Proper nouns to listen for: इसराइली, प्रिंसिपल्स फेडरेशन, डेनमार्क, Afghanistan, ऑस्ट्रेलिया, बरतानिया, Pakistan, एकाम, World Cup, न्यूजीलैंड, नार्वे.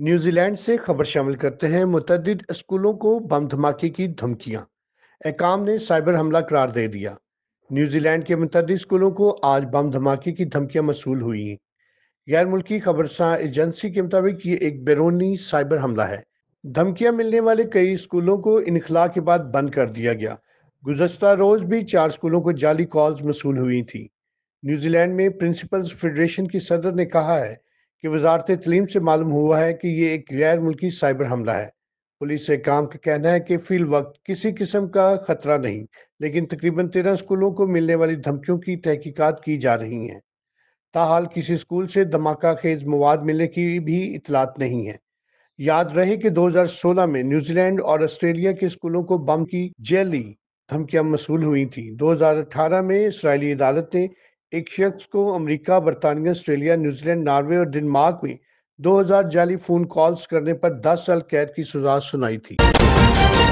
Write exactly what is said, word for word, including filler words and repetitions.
न्यूजीलैंड से खबर शामिल करते हैं। मुतअद्दिद स्कूलों को बम धमाके की धमकियां, एकाम ने साइबर हमला करार दे दिया। न्यूजीलैंड के मुतअद्दिद स्कूलों को आज बम धमाके की धमकियां मसूल हुई हैं। गैर मुल्की खबरसां एजेंसी के मुताबिक ये एक बैरूनी साइबर हमला है। धमकियां मिलने वाले कई स्कूलों को इनखला के बाद बंद कर दिया गया। गुज़श्ता रोज भी चार स्कूलों को जाली कॉल्स मसूल हुई थी। न्यूजीलैंड में प्रिंसिपल्स फेडरेशन की सदर ने कहा है कि वजारत तलीम से मालूम हुआ है कि ये एक गैर मुल्की साइबर हमला है। पुलिस एकाम का कहना है कि फी वक्त किसी किस्म का खतरा नहीं, लेकिन तकरीबन तेरह स्कूलों को मिलने वाली धमकियों की तहकीकात की जा रही है। ताहाल किसी स्कूल से धमाका खेज मवाद मिलने की भी इतलात नहीं है। याद रहे कि दो हजार सोलह में न्यूजीलैंड और ऑस्ट्रेलिया के स्कूलों को बम की जैली धमकियां मसूल हुई थी। दो हजार अठारह में इसराइली अदालत ने एक शख्स को अमेरिका, बरतानिया, ऑस्ट्रेलिया, न्यूजीलैंड, नार्वे और डेनमार्क में दो हजार जाली फोन कॉल्स करने पर दस साल कैद की सजा सुनाई थी।